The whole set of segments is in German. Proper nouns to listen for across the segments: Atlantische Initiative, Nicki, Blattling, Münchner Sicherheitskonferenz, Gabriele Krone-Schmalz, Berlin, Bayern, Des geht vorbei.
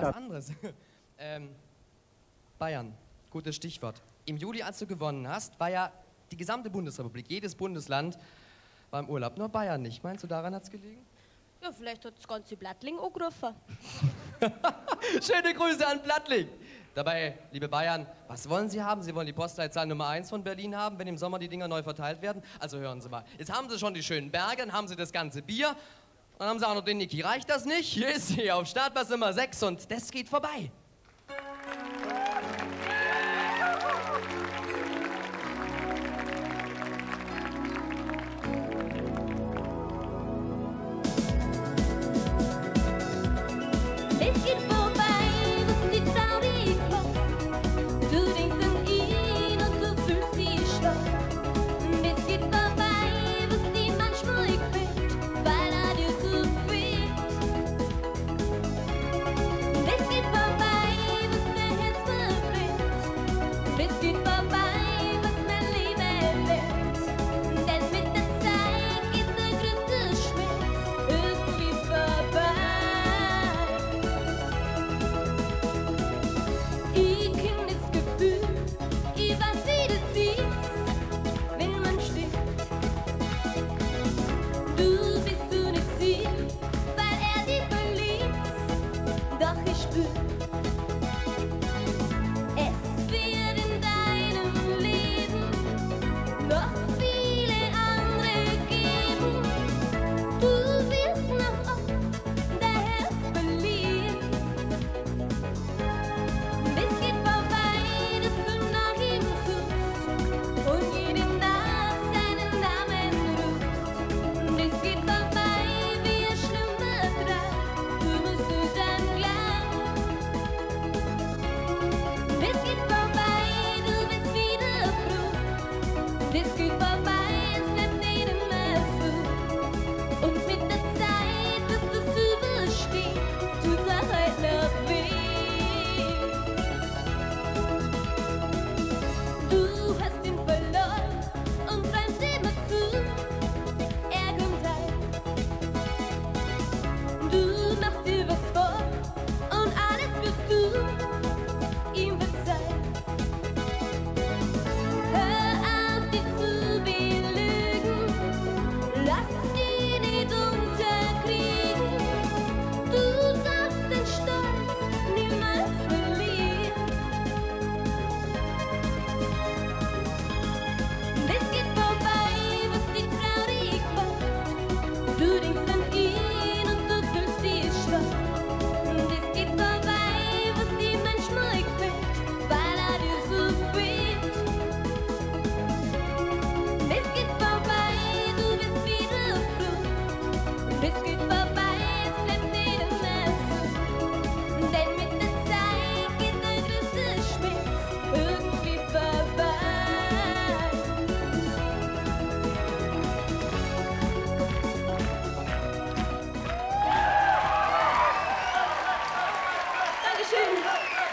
was anderes. Bayern, gutes Stichwort. Im Juli, als du gewonnen hast, war ja die gesamte Bundesrepublik, jedes Bundesland war im Urlaub, nur Bayern nicht. Meinst du, daran hat es gelegen? Ja, vielleicht hat das ganze Blattling angerufen. Schöne Grüße an Blattling. Dabei, liebe Bayern, was wollen Sie haben? Sie wollen die Postleitzahl Nummer 1 von Berlin haben, wenn im Sommer die Dinger neu verteilt werden? Also hören Sie mal, jetzt haben Sie schon die schönen Berge, dann haben Sie das ganze Bier, dann haben Sie auch noch den Nicki. Reicht das nicht? Hier ist sie auf Startplatz Nummer 6 und das geht vorbei.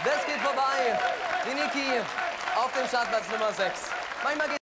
Das geht vorbei. Die Nicki auf dem Startplatz Nummer 6. Manchmal